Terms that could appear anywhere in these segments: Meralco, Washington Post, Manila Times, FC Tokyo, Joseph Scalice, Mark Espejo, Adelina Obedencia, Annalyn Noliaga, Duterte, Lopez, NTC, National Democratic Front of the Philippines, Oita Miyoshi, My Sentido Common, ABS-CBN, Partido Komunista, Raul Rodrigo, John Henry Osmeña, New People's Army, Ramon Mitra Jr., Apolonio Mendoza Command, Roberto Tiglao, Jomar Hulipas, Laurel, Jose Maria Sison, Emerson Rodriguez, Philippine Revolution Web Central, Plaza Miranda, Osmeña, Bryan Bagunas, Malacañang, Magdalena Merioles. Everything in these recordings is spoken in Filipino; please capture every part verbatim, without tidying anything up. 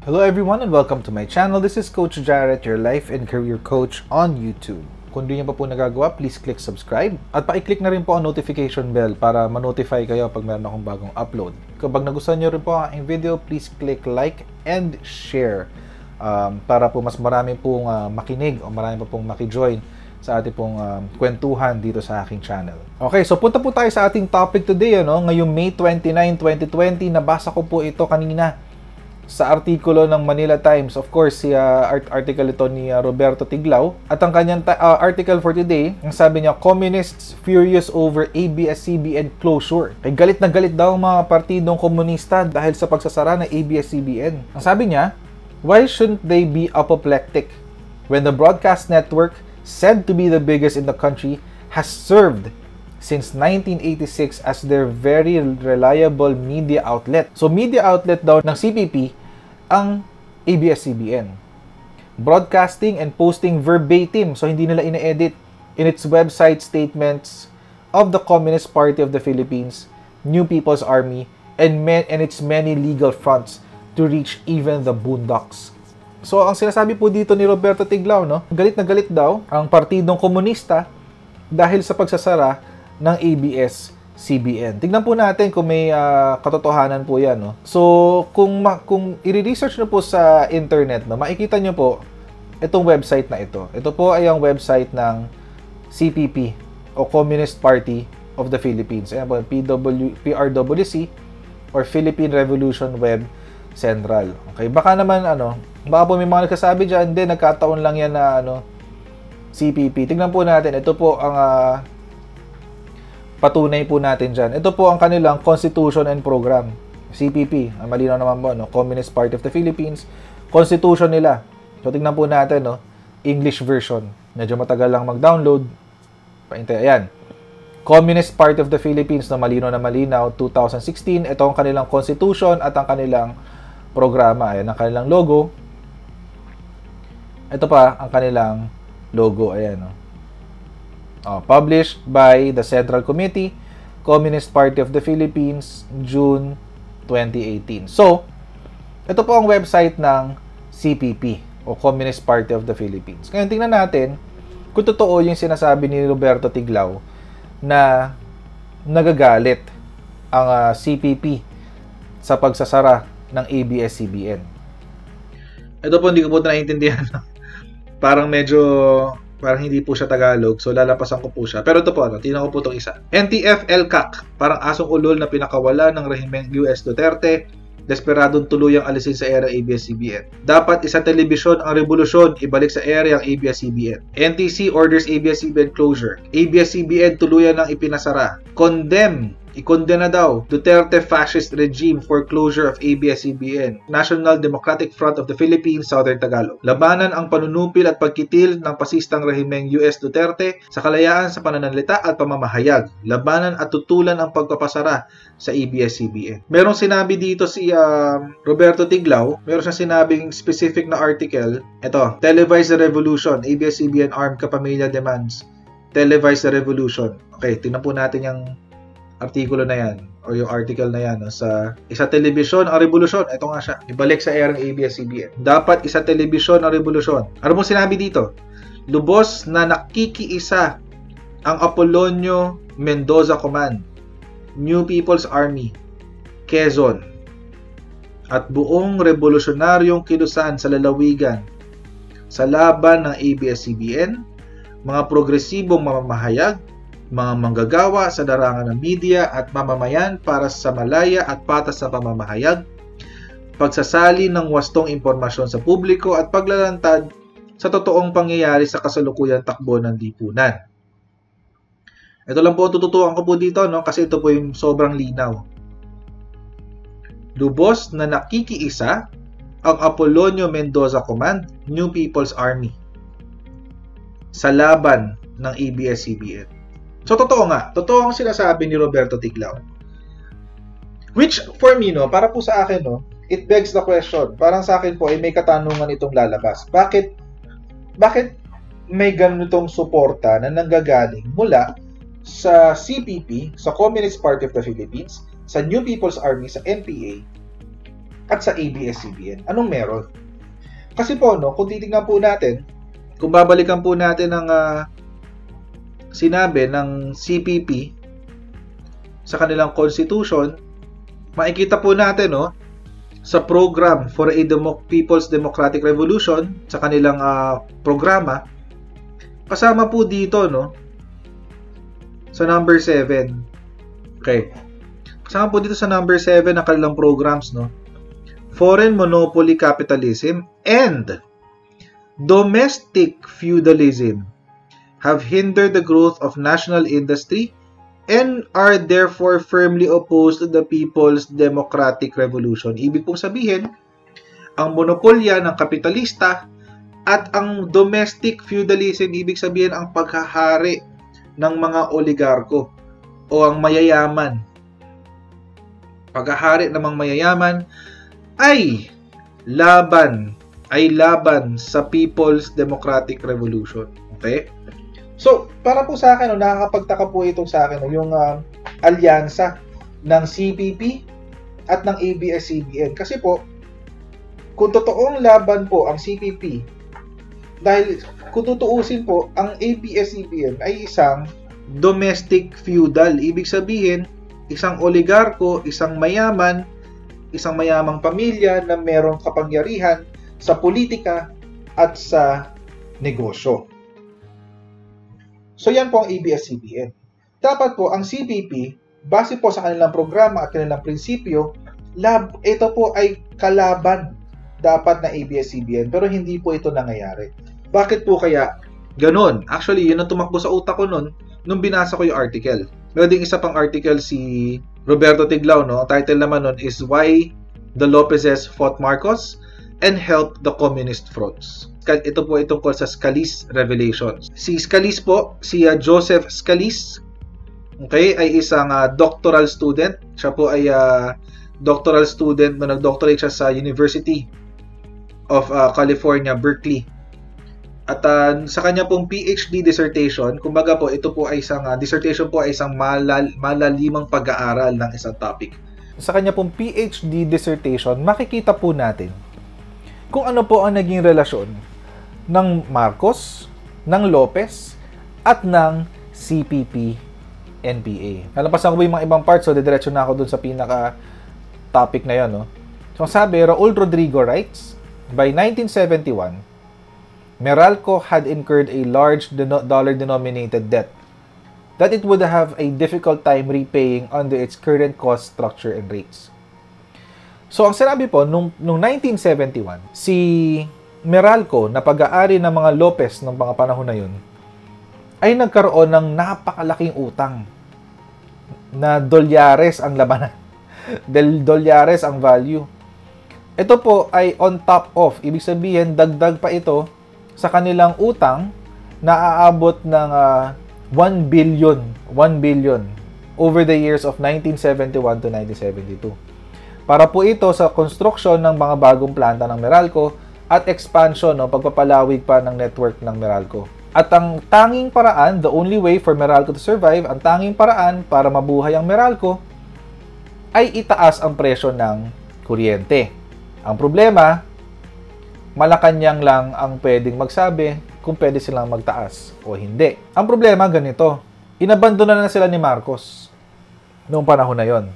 Hello everyone and welcome to my channel. This is Coach Jarrett, your life and career coach on YouTube. Kung di nyo pa po nagagawa, please click subscribe at pa-click na rin po ang notification bell para ma-notify kayo pag meron akong bagong upload. Kapag nagustuhan nyo rin po ang aking video, please click like and share um, para po mas marami pong uh, makinig o marami pa pong makijoin sa ating pong um, kwentuhan dito sa aking channel. Okay, so punta po tayo sa ating topic today. Ano? Ngayong May twenty-ninth, twenty twenty, nabasa ko po ito kanina sa artikulo ng Manila Times. Of course, si uh, art article ito ni uh, Roberto Tiglao. At ang kanyang uh, article for today, ang sabi niya, Communists furious over A B S C B N closure. Kaya galit na galit daw mga partidong komunista dahil sa pagsasara ng A B S C B N. Ang sabi niya, why shouldn't they be apoplectic when the broadcast network, said to be the biggest in the country, has served since nineteen eighty-six as their very reliable media outlet? So media outlet daw ng C P P ang A B S C B N. Broadcasting and posting verbatim, so hindi nila ina-edit, in its website statements of the Communist Party of the Philippines, New People's Army, and, men, and its many legal fronts to reach even the boondocks. So, ang sinasabi po dito ni Roberto Tiglao, no? Galit na galit daw ang Partidong Komunista dahil sa pagsasara ng A B S C B N. Tignan po natin kung may uh, katotohanan po yan, no? So, kung, kung i-research nyo po sa internet, no, makikita nyo po itong website na ito. Ito po ay ang website ng C P P o Communist Party of the Philippines. Ayan po, P R W C or Philippine Revolution Web Central. Okay, baka naman ano, baka po may mga nagsasabi dyan, hindi, nagkataon lang yan na ano, C P P. Tignan po natin, ito po ang uh, patunay po natin dyan. Ito po ang kanilang Constitution and Program, C P P. Ang malinaw naman po, no? Communist Party of the Philippines. Constitution nila. So, tignan po natin, no? English version. Medyo matagal lang mag-download. Paintay, ayan. Communist Party of the Philippines, na malinaw na malinaw, two thousand sixteen. Ito ang kanilang Constitution at ang kanilang programa. Ayan ang kanilang logo. Ito pa ang kanilang logo. Ayan, no? Oh, published by the Central Committee, Communist Party of the Philippines, June twenty eighteen. So, ito po ang website ng C P P o Communist Party of the Philippines. Ngayon, tingnan natin kung totoo yung sinasabi ni Roberto Tiglao na nagagalit ang uh, C P P sa pagsasara ng A B S C B N. Ito po, hindi ko po naiintindihan. Parang medyo, parang hindi po siya Tagalog, so lalapasan ko po siya. Pero ito po, ano, tingnan ko po itong isa. N T F-E L C A C, parang asong ulol na pinakawala ng rehimeng U S Duterte, desperadong tuluyang alisin sa era A B S C B N. Dapat isa telebisyon ang revolusyon, ibalik sa era ang A B S C B N. N T C orders A B S C B N closure. A B S C B N tuluyan ng ipinasara. Condemn, ikondena daw, Duterte fascist regime for closure of A B S C B N. National Democratic Front of the Philippines, Southern Tagalog. Labanan ang panunupil at pagkitil ng pasistang rehimeng U S Duterte sa kalayaan sa pananalita at pamamahayag. Labanan at tutulan ang pagpapasara sa A B S C B N. Merong sinabi dito si um, Roberto Tiglao, meron siyang sinabing specific na article. Ito, Televised Revolution, A B S C B N Armed Kapamilya Demands. Televised Revolution. Okay, tingnan po natin yung artikulo na yan, o yung article na yan, no, sa isa telebisyon ang revolusyon. Ito nga siya, ibalik sa erang A B S C B N. Dapat isa telebisyon ang revolusyon. Ano mo sinabi dito? Lubos na nakikiisa ang Apolonio Mendoza Command, New People's Army, Quezon, at buong revolusyonaryong kilusan sa lalawigan sa laban ng A B S C B N, mga progresibong mamamahayag, mga manggagawa sa darangan ng media at mamamayan para sa malaya at patas na pamamahayag, pagsasali ng wastong impormasyon sa publiko at paglalantad sa totoong pangyayari sa kasalukuyang takbo ng lipunan. Ito lang po ang tututukan ko po dito, no? Kasi ito po yung sobrang linaw. Lubos na nakikiisa ang Apolonio Mendoza Command, New People's Army, sa laban ng A B S C B N. So, totoo nga. Totoo ang sinasabi ni Roberto Tiglao. Which, for me, no, para po sa akin, no, it begs the question. Parang sa akin po, ay eh, may katanungan itong lalabas. Bakit, bakit may ganitong suporta na nanggagaling mula sa C P P, sa Communist Party of the Philippines, sa New People's Army, sa N P A, at sa A B S C B N? Anong meron? Kasi po, no, kung titignan po natin, kung babalikan po natin ang uh, sinabi ng C P P sa kanilang constitution, makikita po natin, no, sa program for a Demo- People's Democratic Revolution, sa kanilang uh, programa, kasama po dito, no, sa number seven. Okay. Kasama po dito sa number seven ang kanilang programs, no, Foreign Monopoly Capitalism and domestic feudalism have hindered the growth of national industry and are therefore firmly opposed to the People's Democratic Revolution. Ibig pong sabihin, ang monopolya ng kapitalista at ang domestic feudalism, ibig sabihin ang paghahari ng mga oligarko o ang mayayaman. Paghahari ng mga mayayaman ay laban ay laban sa People's Democratic Revolution. Okay? So, para po sa akin, no, nakakapagtaka po ito sa akin, no, yung uh, alyansa ng C P P at ng A B S C B N. Kasi po, kung totoong laban po ang C P P, dahil kung tutuusin po, ang A B S C B N ay isang domestic feudal. Ibig sabihin, isang oligarko, isang mayaman, isang mayamang pamilya na merong kapangyarihan sa politika at sa negosyo. So, yan po ang A B S C B N. Dapat po, ang C P P, base po sa kanilang programa at kanilang prinsipyo, lab, ito po ay kalaban dapat na A B S C B N, pero hindi po ito nangyayari. Bakit po kaya ganun? Actually, yun ang tumakbo sa utak ko nun, nung binasa ko yung article. Meron ding isa pang article si Roberto Tiglao, no? Ang title naman nun is Why the Lopezes Fought Marcos and help the communist fronts. Ito po itong call sa Scalice Revelations. Si Scalice po, si uh, Joseph Scalice, okay, ay isang uh, doctoral student. Siya po ay uh, doctoral student na nag-doctorate siya sa University of uh, California, Berkeley. At uh, sa kanya pong P H D dissertation, kumbaga po, ito po ay isang, uh, dissertation po ay isang malal malalimang pag-aaral ng isang topic. Sa kanya pong P H D dissertation, makikita po natin kung ano po ang naging relasyon ng Marcos, ng Lopez, at ng C P P N P A. Nalampasan ko po yung mga ibang parts, so didiretso na ako dun sa pinaka-topic na yun. No? So, sabi, Raul Rodrigo writes, by nineteen seventy-one, Meralco had incurred a large dollar-denominated debt that it would have a difficult time repaying under its current cost structure and rates. So, ang sinabi po, nung, nung nineteen seventy-one, si Meralco na pag-aari ng mga Lopez ng mga panahon na yun, ay nagkaroon ng napakalaking utang na dolyares ang labanan. Del dolyares ang value. Ito po ay on top of. Ibig sabihin, dagdag pa ito sa kanilang utang na aabot ng uh, one billion. one billion over the years of nineteen seventy-one to nineteen seventy-two. Para po ito sa construction ng mga bagong planta ng Meralco at expansion o pagpapalawig pa ng network ng Meralco. At ang tanging paraan, the only way for Meralco to survive, ang tanging paraan para mabuhay ang Meralco ay itaas ang presyo ng kuryente. Ang problema, Malacañang lang ang pwedeng magsabi kung pwede silang magtaas o hindi. Ang problema ganito, inabandonan na sila ni Marcos noong panahon na yon.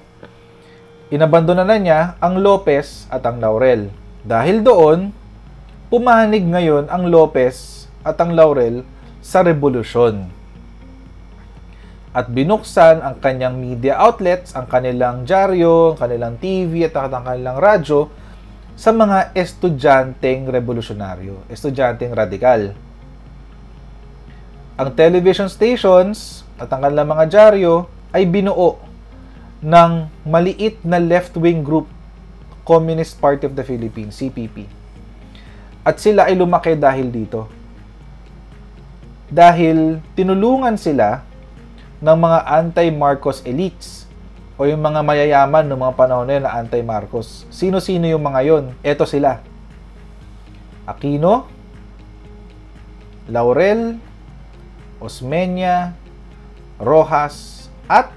Inabandonan na niya ang Lopez at ang Laurel. Dahil doon, pumanig ngayon ang Lopez at ang Laurel sa rebolusyon. At binuksan ang kanyang media outlets, ang kanilang dyaryo, ang kanilang T V at ang kanilang radyo sa mga estudyanteng revolusyonaryo, estudyanteng radikal. Ang television stations at ang kanilang mga dyaryo ay binuo ng maliit na left-wing group, Communist Party of the Philippines, C P P. At sila ay lumaki dahil dito. Dahil tinulungan sila ng mga anti-Marcos elites o yung mga mayayaman ng mga panahon na yun na anti-Marcos. Sino-sino yung mga yon? Eto sila. Aquino, Laurel, Osmeña, Rojas, at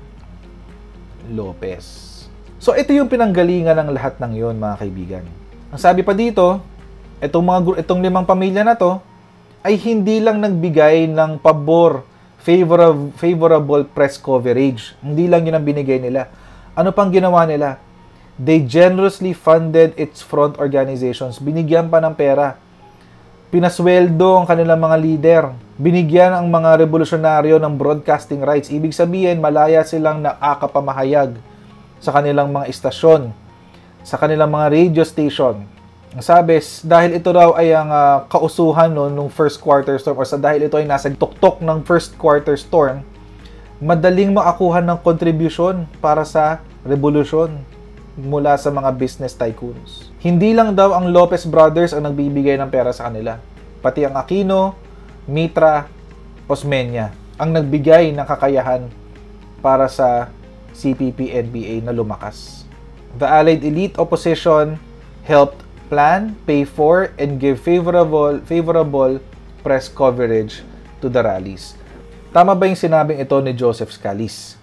Lopez. So ito yung pinanggalingan ng lahat ng yon, mga kaibigan. Ang sabi pa dito, itong, mga, itong limang pamilya na to ay hindi lang nagbigay ng pabor, favorable, favorable press coverage. Hindi lang yun ang binigay nila. Ano pang ginawa nila? They generously funded its front organizations. Binigyan pa ng pera. Pinasweldo ang kanilang mga leader. Binigyan ang mga revolusyonaryo ng broadcasting rights. Ibig sabihin, malaya silang nakakapamahayag sa kanilang mga istasyon, sa kanilang mga radio station. Ang sabi, dahil ito raw ay ang uh, kausuhan no, nung first quarter storm, o sa dahil ito ay nasa tuktok ng first quarter storm, madaling makakuha ng contribution para sa revolusyon mula sa mga business tycoons. Hindi lang daw ang Lopez brothers ang nagbibigay ng pera sa kanila. Pati ang Aquino, Mitra, Osmeña ang nagbigay ng kakayahan para sa C P P N B A na lumakas. The allied elite opposition helped plan, pay for, and give favorable, favorable press coverage to the rallies. Tama ba yung sinabing ito ni Joseph Scalice?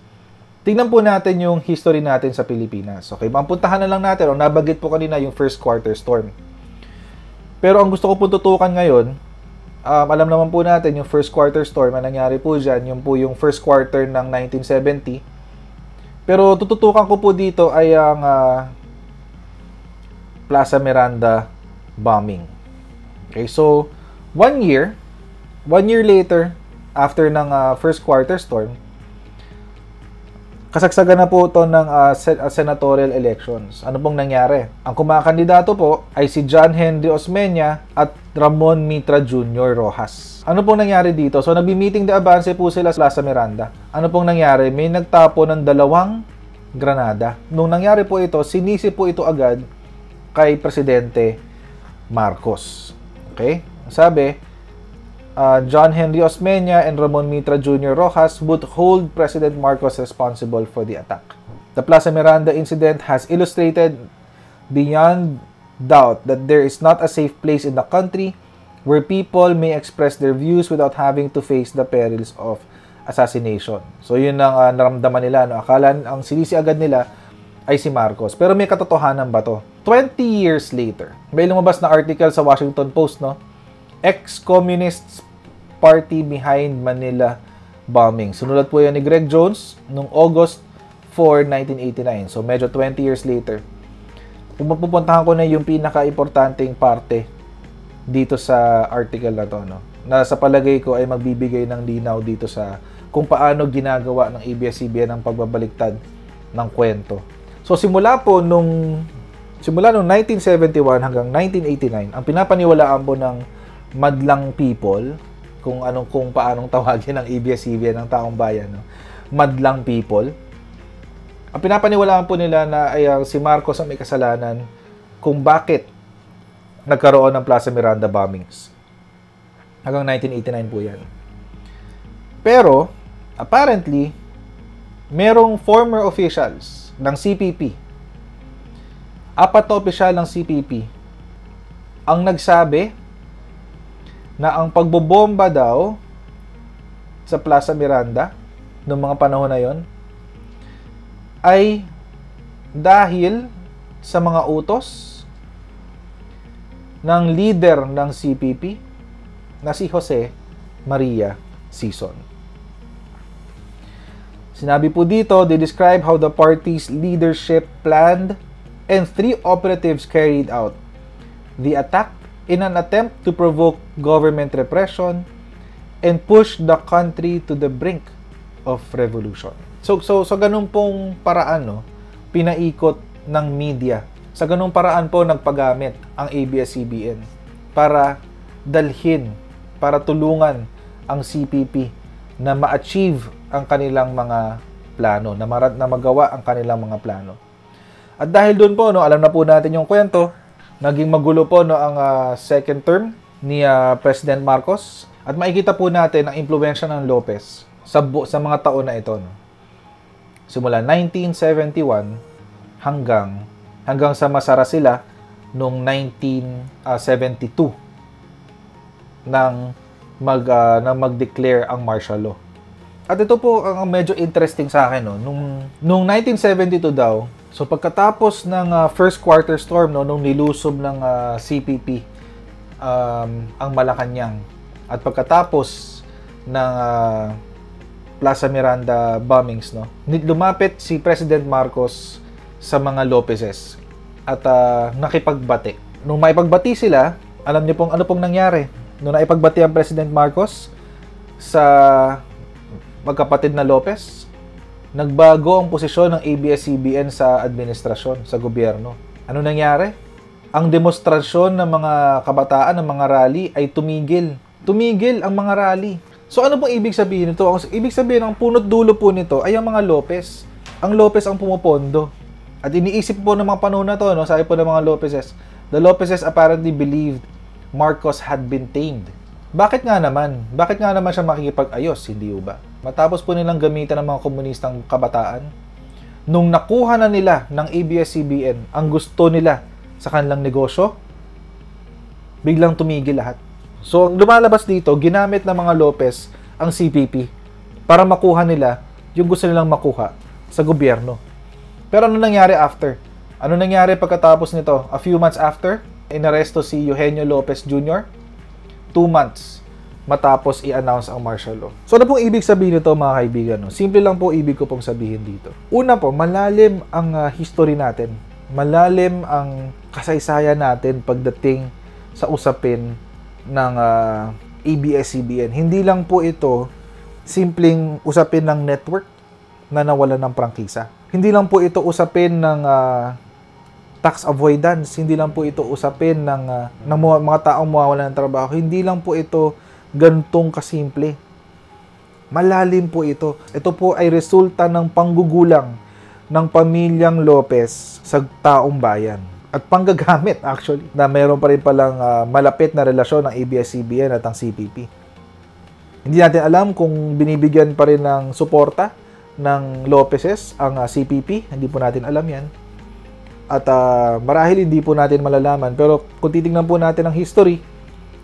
Tingnan po natin yung history natin sa Pilipinas. Okay, mampuntahan na lang natin. O, nabagit po kanina yung first quarter storm. Pero ang gusto ko po tutukan ngayon, um, alam naman po natin yung first quarter storm, ang nangyari po dyan, yung po yung first quarter ng nineteen seventy. Pero tututukan ko po dito ay ang uh, Plaza Miranda bombing. Okay, so one year, one year later, after ng uh, first quarter storm, kasagsagan na po ito ng uh, sen uh, senatorial elections. Ano pong nangyari? Ang kumakandidato po ay si John Henry Osmeña at Ramon Mitra Junior Rojas. Ano pong nangyari dito? So, nabi-meeting the advance po sila sa Plaza Miranda. Ano pong nangyari? May nagtapo ng dalawang granada. Nung nangyari po ito, sinisi po ito agad kay Presidente Marcos. Okay? Sabi, Uh, John Henry Osmeña and Ramon Mitra Junior Rojas would hold President Marcos responsible for the attack. The Plaza Miranda incident has illustrated beyond doubt that there is not a safe place in the country where people may express their views without having to face the perils of assassination. So yun ang uh, naramdaman nila. No? Akala ang silisi agad nila ay si Marcos. Pero may katotohanan ba to? twenty years later, may lumabas na article sa Washington Post, no? Ex-Communist Party behind Manila bombing. Sinulat po yan ni Greg Jones noong August four, nineteen eighty-nine. So, medyo twenty years later. Pupuntahan ko na yung pinaka-importanting parte dito sa article na to, no? Na sa palagay ko ay magbibigay ng linaw dito sa kung paano ginagawa ng A B S C B N ang pagbabaliktad ng kwento. So, simula po nung, simula nung nineteen seventy-one hanggang nineteen eighty-nine, ang pinapaniwalaan po ng madlang people, kung anong kung paanong tawagin ng A B S C B N ng taong bayan, no? Madlang people. Ang pinapaniwalaan po nila na ay si Marcos ang may kasalanan kung bakit nagkaroon ng Plaza Miranda bombings. Hanggang nineteen eighty-nine po yan. Pero, apparently, merong former officials ng C P P, apat na opisyal ng C P P, ang nagsabi na ang pagbobomba daw sa Plaza Miranda noong mga panahon na yon ay dahil sa mga utos ng leader ng C P P na si Jose Maria Sison. Sinabi po dito, they describe how the party's leadership planned and three operatives carried out the attack in an attempt to provoke government repression and push the country to the brink of revolution. So, so, so ganun pong paraan, no, pinaikot ng media. Sa ganung paraan po nagpagamit ang A B S C B N para dalhin, para tulungan ang C P P na ma-achieve ang kanilang mga plano, na, marat, na magawa ang kanilang mga plano. At dahil doon po, no, alam na po natin yung kwento, naging magulo po, no, ang uh, second term ni uh, President Marcos at makikita po natin ang impluwensya ng Lopez sa, sa mga taon na ito, no? Simula nineteen seventy-one hanggang hanggang sa masara sila noong nineteen seventy-two nang mag uh, nang mag-declare ang martial law. At ito po ang medyo interesting sa akin, no, nung nung nineteen seventy-two daw So pagkatapos ng uh, first quarter storm, no, nung nilusob ng uh, C P P um, ang Malacañang, at pagkatapos ng uh, Plaza Miranda bombings, no, lumapit si President Marcos sa mga Lopezes at uh, nakipagbati. Nung maipagbati sila, alam niyo pong ano pong nangyari. Nung naipagbati ang President Marcos sa magkapatid na Lopez, nagbago ang posisyon ng A B S C B N sa administrasyon, sa gobyerno. Ano nangyari? Ang demonstrasyon ng mga kabataan, ng mga rally ay tumigil. Tumigil ang mga rally. So ano pong ibig sabihin nito? Ibig sabihin, ang punot dulo po nito ay ang mga Lopez. Ang Lopez ang pumupondo. At iniisip po ng mga panahon na to, no? Sabi po ng mga Lopezes, the Lopezes apparently believed Marcos had been tamed. Bakit nga naman? Bakit nga naman siya makikipag-ayos? Hindi ba? Matapos po nilang gamitan ng mga komunistang kabataan, nung nakuha na nila ng A B S C B N ang gusto nila sa kanilang negosyo, biglang tumigil lahat. So, ang lumalabas dito, ginamit ng mga Lopez ang C P P para makuha nila yung gusto nilang makuha sa gobyerno. Pero ano nangyari after? Ano nangyari pagkatapos nito? A few months after, inaresto si Eugenio Lopez Junior Two months matapos i-announce ang martial law. So, ano pong ibig sabihin nito, mga kaibigan? No? Simple lang po ibig ko pong sabihin dito. Una po, malalim ang uh, history natin. Malalim ang kasaysayan natin pagdating sa usapin ng uh, A B S C B N. Hindi lang po ito simpleng usapin ng network na nawalan ng prangkisa. Hindi lang po ito usapin ng uh, tax avoidance. Hindi lang po ito usapin ng, uh, ng mga, mga taong mawawala ng trabaho. Hindi lang po ito gantong kasimple. Malalim po ito. Ito po ay resulta ng panggugulang ng pamilyang Lopez sa taong bayan. At panggagamit, actually, na mayroon pa rin palang uh, malapit na relasyon ng A B S C B N at ang C P P. Hindi natin alam kung binibigyan pa rin ng suporta ng Lopezes ang uh, C P P. Hindi po natin alam yan. At uh, marahil hindi po natin malalaman. Pero kung titignan po natin ang history,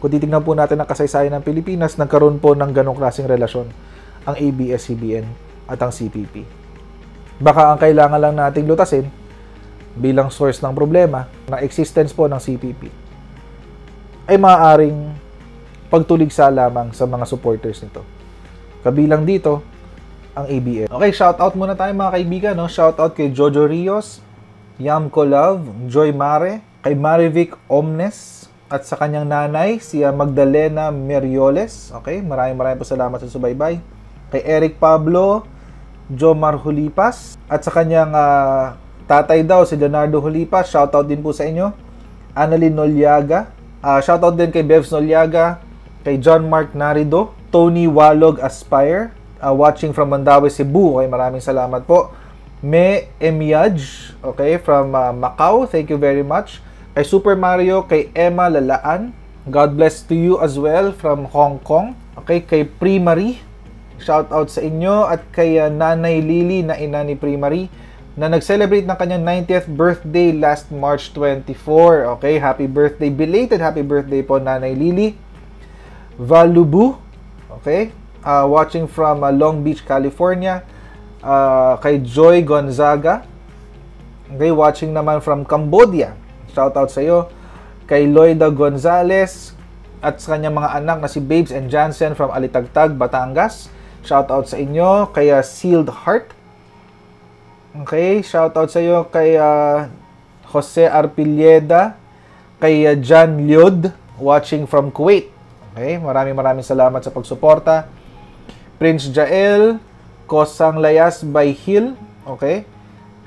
kung titignan po natin ang kasaysayan ng Pilipinas, nagkaroon po ng ganong klaseng relasyon ang A B S C B N at ang C P P. Baka ang kailangan lang nating lutasin bilang source ng problema na existence po ng C P P ay maaaring pagtuligsa lamang sa mga supporters nito. Kabilang dito, ang A B S. Okay, shoutout muna tayo, mga kaibigan. No? Shoutout kay Jojo Rios, Yamko Love, Joy Mare, kay Marivic Omnes, at sa kanyang nanay, si Magdalena Merioles. Okay, maraming maraming po salamat sa subaybay. Kay Eric Pablo, Jomar Hulipas, at sa kanyang uh, tatay daw, si Leonardo Hulipa. Shoutout din po sa inyo. Annalyn Noliaga. Uh, shoutout din kay Bevs Noliaga. Kay John Mark Narido. Tony Walog Aspire. Uh, watching from Mandaue, Cebu. Okay, maraming salamat po. Me Emiaj. Okay, from uh, Macau. Thank you very much. Kay Super Mario. Kay Emma Lalaan. God bless to you as well from Hong Kong. Okay, kay Primary. Shoutout sa inyo. At kay uh, Nanay Lily na ina ni Primary, na nag-celebrate ng kanyang ninetieth birthday last March twenty-four. Okay, happy birthday. Belated happy birthday po, Nanay Lily. Valubu, okay, uh, watching from uh, Long Beach, California. Uh, kay Joy Gonzaga. Okay, watching naman from Cambodia. Shoutout sa iyo. Kay Loida Gonzalez at sa kanyang mga anak na si Babes and Jansen from Alitagtag, Batangas. Shoutout sa inyo. Kay uh, Sealed Heart. Okay, shoutout sa iyo kay uh, Jose Arpilleda, kay uh, Jan Liod, watching from Kuwait. Okay, maraming maraming salamat sa pagsuporta. Prince Jael, Kosang Layas by Hill. Okay,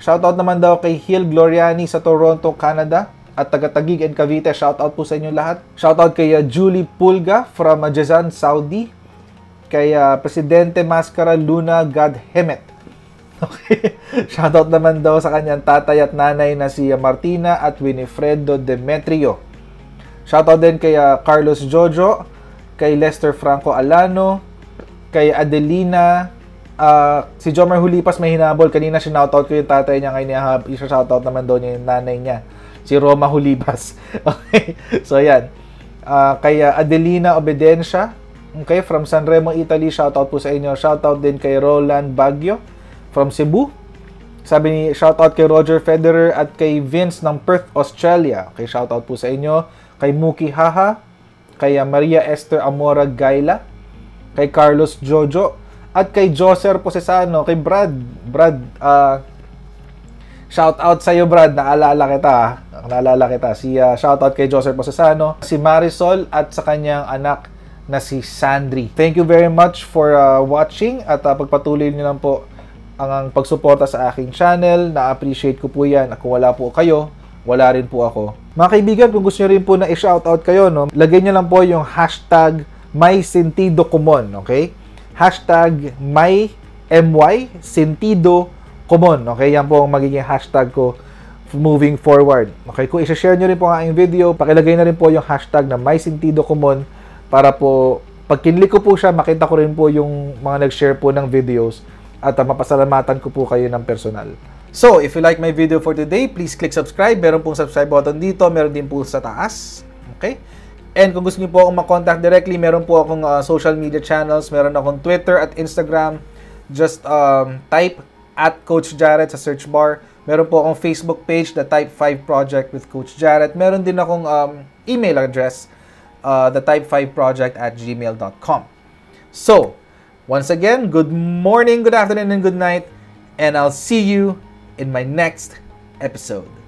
shoutout naman daw kay Hill Gloriani sa Toronto, Canada. At taga-Tagig and Cavite, shoutout po sa inyo lahat. Shoutout kay uh, Julie Pulga from uh, Jazan, Saudi. Kay uh, Presidente Mascara Luna Gadhemet. Okay. Shoutout naman daw sa kanyang tatay at nanay na si Martina at Winifredo Demetrio. Shoutout din kay uh, Carlos Jojo, kay Lester Franco Alano, kay Adelina. Uh, si Jomar Hulipas may hinabol. Kanina sinoutout ko yung tatay niya. Ngayon isa-shoutout naman daw niya yung nanay niya, si Roma Hulipas. Okay. So yan. Uh, kay uh, Adelina Obedencia. Okay. From Sanremo, Italy. Shoutout po sa inyo. Shoutout din kay Roland Baggio from Cebu. Sabi ni, shoutout kay Roger Federer at kay Vince ng Perth, Australia. Okay, shoutout po sa inyo. Kay Muki Haha, kay Maria Esther Amora Gaila, kay Carlos Jojo, at kay Joser Posesano, kay Brad. Brad, uh, shoutout sa iyo, Brad. Naalala kita. Naalala kita. Si, uh, shoutout kay Joser Posesano, si Marisol at sa kanyang anak na si Sandri. Thank you very much for uh, watching at uh, pagpatuloy niyo lang po ang pagsuporta sa aking channel. Na-appreciate ko po yan. Kung wala po kayo, wala rin po ako. Mga kaibigan, kung gusto nyo rin po na i-shoutout kayo, no, lagay nyo lang po yung hashtag My Sentido Common, okay? Hashtag My M Y Sentido Common, okay? Yan po ang magiging hashtag ko moving forward. Okay, kung i-share nyo rin po ang aking video, pakilagay na rin po yung hashtag na My Sentido Common para po, pag kinlik ko po siya, makita ko rin po yung mga nag-share po ng videos at mapasalamatan ko po kayo ng personal. So, if you like my video for today, please click subscribe. Meron pong subscribe button dito, meron din po sa taas. Okay? And kung gusto niyo po akong makontakt directly, meron po akong uh, social media channels. Meron akong Twitter at Instagram. Just um, type at Coach Jarrett sa search bar. Meron po akong Facebook page, The Type five Project with Coach Jarrett. Meron din akong um, email address, uh, the type five project at gmail dot com. So, once again, good morning, good afternoon, and good night, and I'll see you in my next episode.